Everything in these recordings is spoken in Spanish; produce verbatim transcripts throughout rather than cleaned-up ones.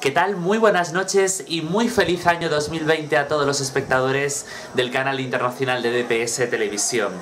¿Qué tal? Muy buenas noches y muy feliz año dos mil veinte a todos los espectadores del canal internacional de D P S Televisión.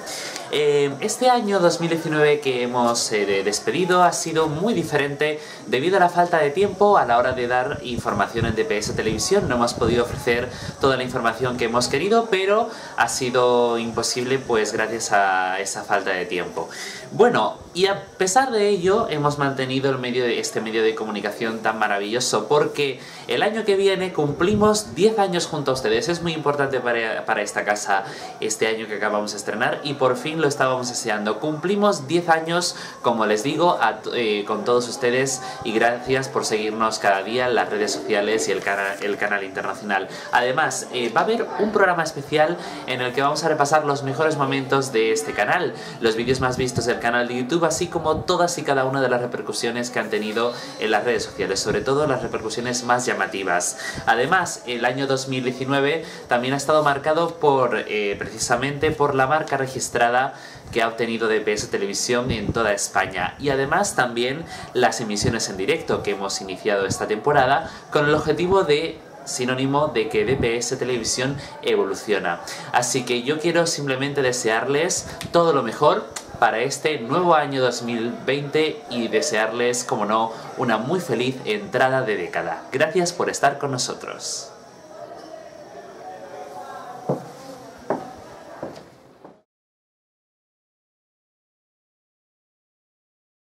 Eh, este año dos mil diecinueve que hemos eh, despedido ha sido muy diferente debido a la falta de tiempo a la hora de dar información en D P S Televisión. No hemos podido ofrecer toda la información que hemos querido, pero ha sido imposible pues gracias a esa falta de tiempo. Bueno, y a pesar de ello hemos mantenido el medio de, este medio de comunicación tan maravilloso porque el año que viene cumplimos diez años junto a ustedes. Es muy importante para, para esta casa este año que acabamos de estrenar y por fin lo estábamos deseando. Cumplimos diez años, como les digo, a, eh, con todos ustedes, y gracias por seguirnos cada día en las redes sociales y el, cana el canal internacional. Además, eh, va a haber un programa especial en el que vamos a repasar los mejores momentos de este canal, los vídeos más vistos del canal de YouTube, así como todas y cada una de las repercusiones que han tenido en las redes sociales, sobre todo las repercusiones más llamativas. Además, el año dos mil diecinueve también ha estado marcado por, eh, precisamente por la marca registrada que ha obtenido D P S Televisión en toda España, y además también las emisiones en directo que hemos iniciado esta temporada con el objetivo de sinónimo de que D P S Televisión evoluciona. Así que yo quiero simplemente desearles todo lo mejor para este nuevo año dos mil veinte y desearles, como no, una muy feliz entrada de década. Gracias por estar con nosotros.